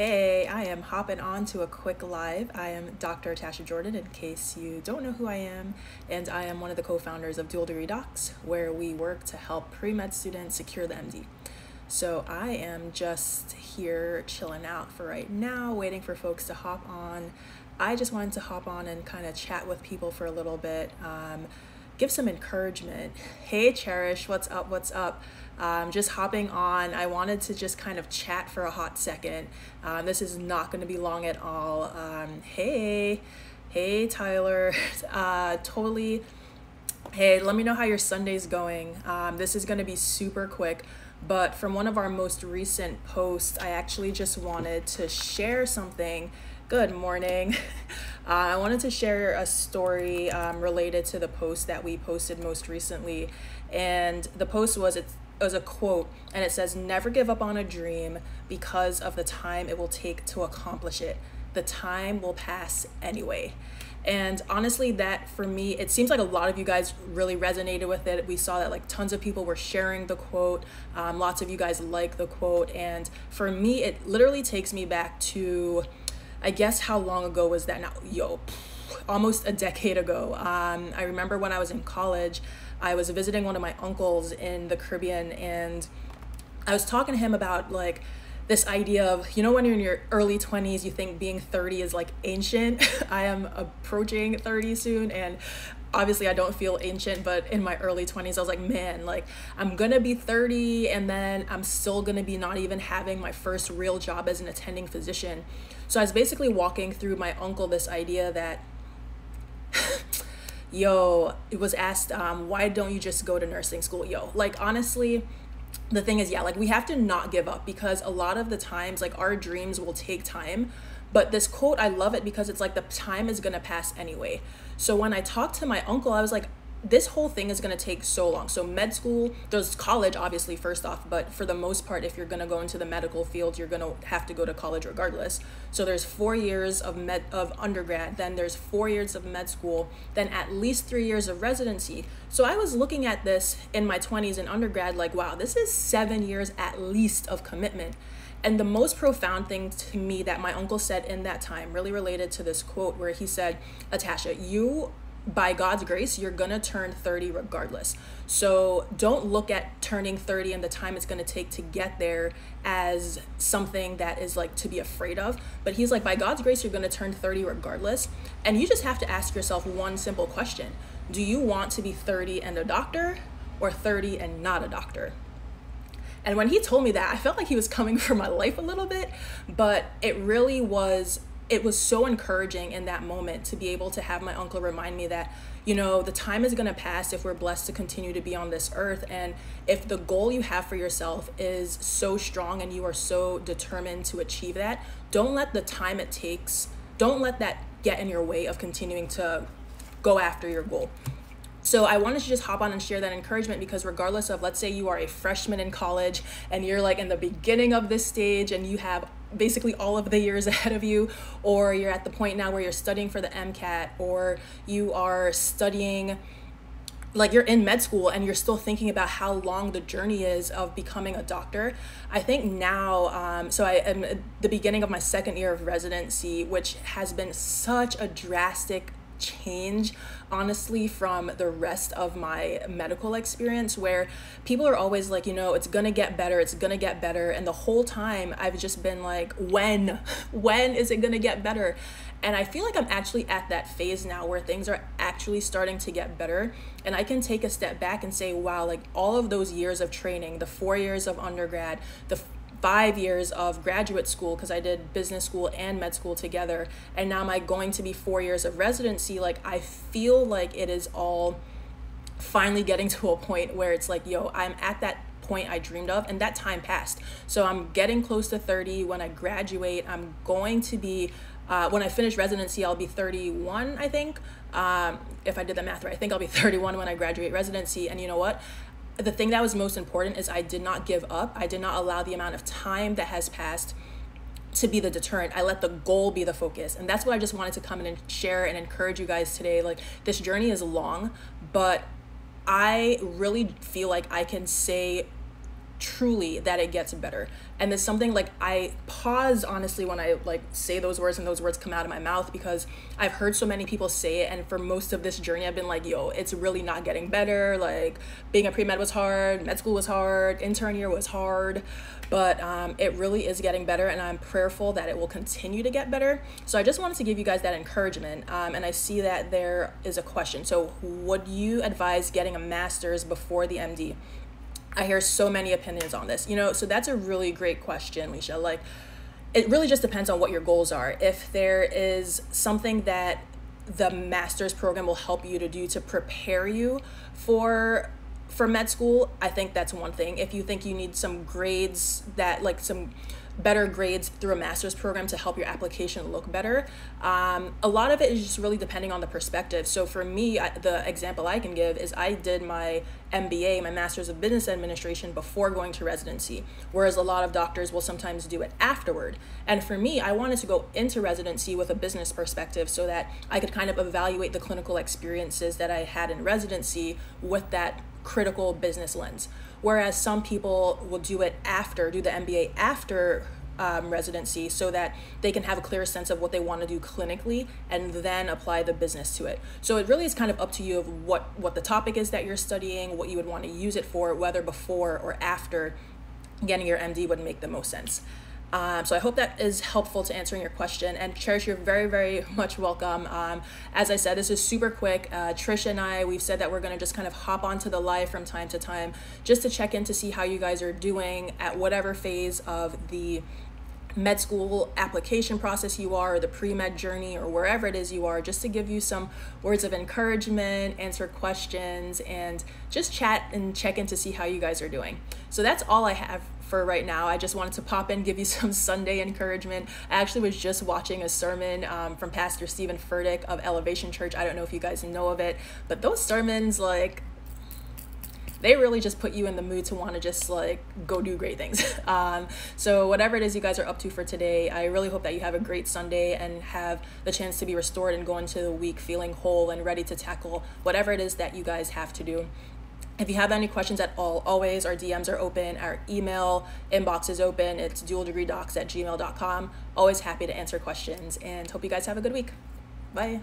Hey, I am hopping on to a quick live. I am Dr. Tasha Jordan, in case you don't know who I am, and I am one of the co-founders of Dual Degree Docs, where we work to help pre-med students secure the MD. So I am just here chilling out for right now, waiting for folks to hop on. I just wanted to hop on and kind of chat with people for a little bit, give some encouragement. Hey Cherish, what's up, what's up? Just hopping on, I wanted to just kind of chat for a hot second. This is not gonna be long at all. Hey Tyler, totally. Hey, let me know how your Sunday's going. This is gonna be super quick, but from one of our most recent posts, I actually just wanted to share something. Good morning. I wanted to share a story related to the post that we posted most recently. And the post was, it was a quote, and it says, "Never give up on a dream because of the time it will take to accomplish it. The time will pass anyway." And honestly, that for me, it seems like a lot of you guys really resonated with it. We saw that like tons of people were sharing the quote. Lots of you guys like the quote. And for me, it literally takes me back to, I guess, how long ago was that now? Yo, almost a decade ago. I remember when I was in college, I was visiting one of my uncles in the Caribbean, and I was talking to him about like this idea of, you know, when you're in your early 20s, you think being 30 is like ancient. I am approaching 30 soon, and obviously I don't feel ancient, but in my early 20s I was like, man, like I'm gonna be 30 and then I'm still gonna be not even having my first real job as an attending physician. So I was basically walking through my uncle this idea that, yo, it was asked, why don't you just go to nursing school? Yo, like honestly, the thing is, yeah, like we have to not give up, because a lot of the times like our dreams will take time. But this quote, I love it because it's like the time is gonna pass anyway. So when I talked to my uncle, I was like, this whole thing is gonna take so long. So med school, there's college obviously first off, but for the most part, if you're gonna go into the medical field, you're gonna have to go to college regardless. So there's 4 years of undergrad, then there's 4 years of med school, then at least 3 years of residency. So I was looking at this in my 20s in undergrad, like, wow, this is 7 years at least of commitment. And the most profound thing to me that my uncle said in that time really related to this quote, where he said, "Atasha, you, by God's grace, you're gonna turn 30 regardless. So don't look at turning 30 and the time it's gonna take to get there as something that is like to be afraid of." But he's like, by God's grace, you're gonna turn 30 regardless. And you just have to ask yourself one simple question. Do you want to be 30 and a doctor, or 30 and not a doctor? And when he told me that, I felt like he was coming for my life a little bit, but it really was, it was so encouraging in that moment to be able to have my uncle remind me that, you know, the time is gonna pass if we're blessed to continue to be on this earth. And if the goal you have for yourself is so strong and you are so determined to achieve that, don't let the time it takes, don't let that get in your way of continuing to go after your goal. So I wanted to just hop on and share that encouragement, because regardless of, let's say you are a freshman in college and you're like in the beginning of this stage and you have basically all of the years ahead of you, or you're at the point now where you're studying for the MCAT, or you are studying, like you're in med school and you're still thinking about how long the journey is of becoming a doctor. I think now, so I am at the beginning of my second year of residency, which has been such a drastic change, honestly, from the rest of my medical experience, where people are always like, you know, it's gonna get better, it's gonna get better. And the whole time I've just been like, when is it gonna get better? And I feel like I'm actually at that phase now where things are actually starting to get better. And I can take a step back and say, wow, like all of those years of training, the 4 years of undergrad, the 5 years of graduate school, because I did business school and med school together, and now my going to be 4 years of residency, like I feel like it is all finally getting to a point where it's like, yo, I'm at that point I dreamed of, and that time passed. So I'm getting close to 30 when I graduate. I'm going to be when I finish residency, I'll be 31, I think. If I did the math right, I think I'll be 31 when I graduate residency. And you know what? The thing that was most important is I did not give up. I did not allow the amount of time that has passed to be the deterrent. I let the goal be the focus. And that's what I just wanted to come in and share and encourage you guys today. Like, this journey is long, but I really feel like I can say truly that it gets better. And there's something like, I pause honestly when I like say those words and those words come out of my mouth, because I've heard so many people say it, and for most of this journey I've been like, yo, it's really not getting better. Like being a pre-med was hard, med school was hard, intern year was hard, but it really is getting better, and I'm prayerful that it will continue to get better. So I just wanted to give you guys that encouragement, and I see that there is a question. So would you advise getting a master's before the MD? I hear so many opinions on this, you know, so that's a really great question, Leisha. Like, it really just depends on what your goals are. If there is something that the master's program will help you to do to prepare you for med school, I think that's one thing. If you think you need some grades that, like some better grades through a master's program to help your application look better, a lot of it is just really depending on the perspective. So for me, the example I can give is I did my MBA, my master's of business administration, before going to residency, whereas a lot of doctors will sometimes do it afterward. And for me, I wanted to go into residency with a business perspective so that I could kind of evaluate the clinical experiences that I had in residency with that critical business lens. Whereas some people will do it after, do the MBA after residency, so that they can have a clearer sense of what they want to do clinically and then apply the business to it. So it really is kind of up to you of what the topic is that you're studying, what you would want to use it for, whether before or after getting your MD would make the most sense. So I hope that is helpful to answering your question. And Trish, you're very, very much welcome. As I said, this is super quick. Trish and I, we've said that we're going to just kind of hop onto the live from time to time just to check in to see how you guys are doing at whatever phase of the med school application process you are, or the pre-med journey, or wherever it is you are, just to give you some words of encouragement, answer questions, and just chat and check in to see how you guys are doing. So that's all I have for right now. I just wanted to pop in, give you some Sunday encouragement. I actually was just watching a sermon from Pastor Stephen Furtick of Elevation Church. I don't know if you guys know of it, but those sermons, like, they really just put you in the mood to want to just like go do great things. So whatever it is you guys are up to for today, I really hope that you have a great Sunday and have the chance to be restored and go into the week feeling whole and ready to tackle whatever it is that you guys have to do. If you have any questions at all, always our DMs are open, our email inbox is open. It's dualdegreedocs@gmail.com. Always happy to answer questions, and hope you guys have a good week. Bye.